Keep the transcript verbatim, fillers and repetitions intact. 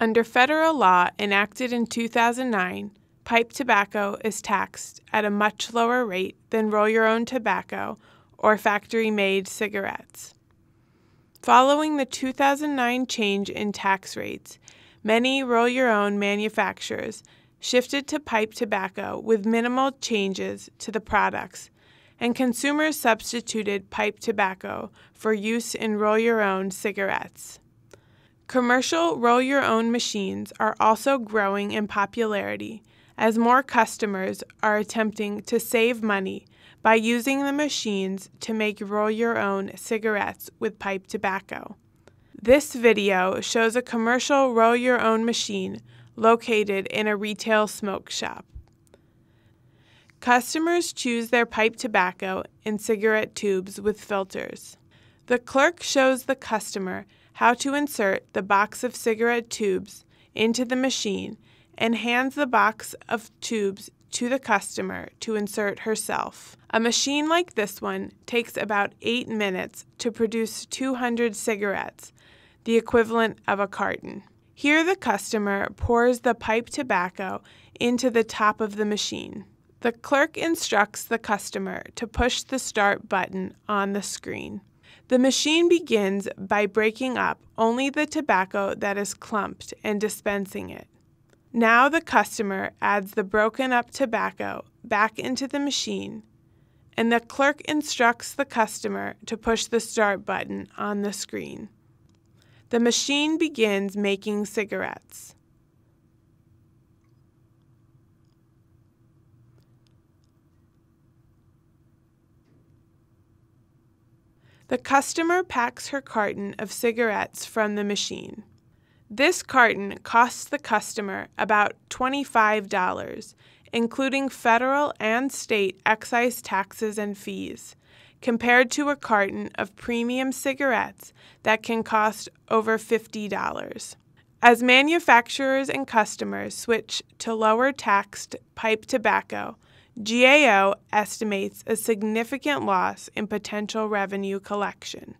Under federal law enacted in two thousand nine, pipe tobacco is taxed at a much lower rate than roll-your-own tobacco or factory-made cigarettes. Following the two thousand nine change in tax rates, many roll-your-own manufacturers shifted to pipe tobacco with minimal changes to the products, and consumers substituted pipe tobacco for use in roll-your-own cigarettes. Commercial roll-your-own machines are also growing in popularity as more customers are attempting to save money by using the machines to make roll-your-own cigarettes with pipe tobacco. This video shows a commercial roll-your-own machine located in a retail smoke shop. Customers choose their pipe tobacco in cigarette tubes with filters. The clerk shows the customer how to insert the box of cigarette tubes into the machine and hands the box of tubes to the customer to insert herself. A machine like this one takes about eight minutes to produce two hundred cigarettes, the equivalent of a carton. Here the customer pours the pipe tobacco into the top of the machine. The clerk instructs the customer to push the start button on the screen. The machine begins by breaking up only the tobacco that is clumped and dispensing it. Now the customer adds the broken up tobacco back into the machine, and the clerk instructs the customer to push the start button on the screen. The machine begins making cigarettes. The customer packs her carton of cigarettes from the machine. This carton costs the customer about twenty-five dollars, including federal and state excise taxes and fees, compared to a carton of premium cigarettes that can cost over fifty dollars. As manufacturers and customers switch to lower-taxed pipe tobacco, G A O estimates a significant loss in potential revenue collection.